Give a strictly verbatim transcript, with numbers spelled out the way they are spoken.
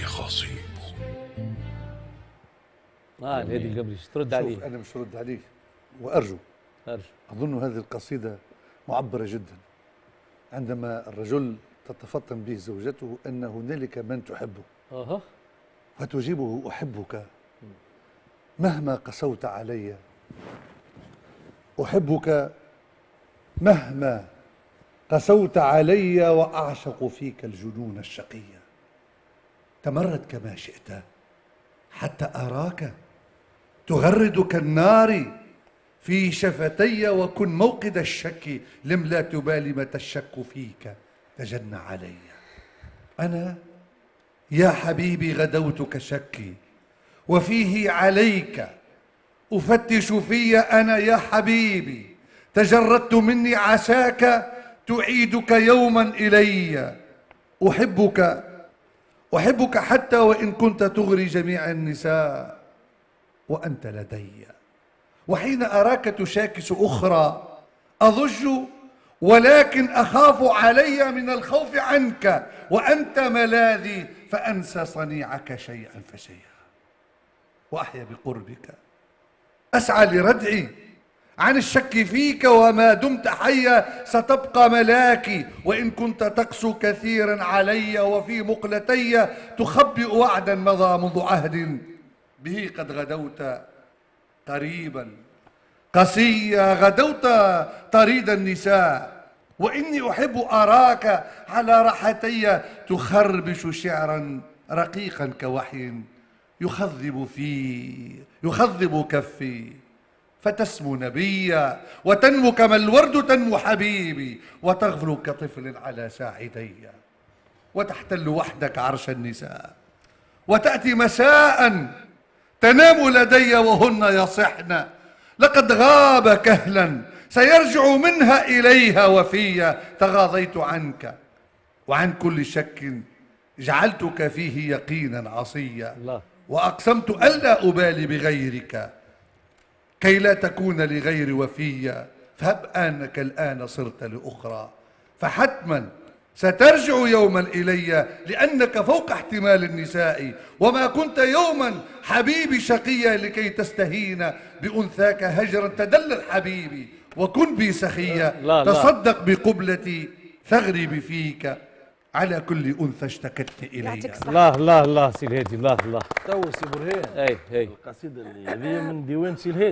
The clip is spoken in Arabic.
لي خصيب. اه الهادي الجبريش ترد عليه. شوف انا مش هرد عليك وارجو ارجو اظن هذه القصيده معبره جدا. عندما الرجل تتفطن به زوجته ان هنالك من تحبه اها فتجيبه احبك مهما قسوت علي، احبك مهما قسوت علي واعشق فيك الجنون الشقيه. تمرد كما شئت حتى أراك تغرد كالنار في شفتي، وكن موقد الشك لم لا تبالي متى الشك فيك تجن علي. أنا يا حبيبي غدوتك شكي وفيه عليك أفتش في. أنا يا حبيبي تجردت مني عساك تعيدك يوما إلي. أحبك أحبك حتى وإن كنت تغري جميع النساء وأنت لدي، وحين أراك تشاكس أخرى أضج ولكن أخاف علي من الخوف عنك وأنت ملاذي فأنسى صنيعك شيئا فشيئا. وأحيا بقربك أسعى لردعي عن الشك فيك، وما دمت حيا ستبقى ملاكي. وإن كنت تقسو كثيرا علي وفي مقلتي تخبئ وعدا مضى منذ عهد به قد غدوت قريبا قسيا، غدوت طريد النساء. وإني أحب أراك على راحتي تخربش شعرا رقيقا كوحي يخضب في يخضب كفي، فتسمو نبيا وتنمو كما الورد تنمو حبيبي، وتغفل كطفل على ساعدي، وتحتل وحدك عرش النساء، وتأتي مساء تنام لدي وهن يصحن لقد غاب كهلا سيرجع منها إليها وفيا. تغاضيت عنك وعن كل شك جعلتك فيه يقينا عصيا، وأقسمت ألا أبالي بغيرك كي لا تكون لغير وفية. فهب آنك الآن صرت لأخرى فحتما سترجع يوما إلي، لأنك فوق احتمال النساء. وما كنت يوما حبيبي شقيا لكي تستهين بأنثاك هجرا تدلل حبيبي، وكن بي سخيا تصدق بقبلتي تغرب فيك على كل أنثى اشتكت إليها. الله الله الله سي الهادي الله الله تو سي برهان. اي اي القصيدة اللي هذه من ديوان سي الهادي.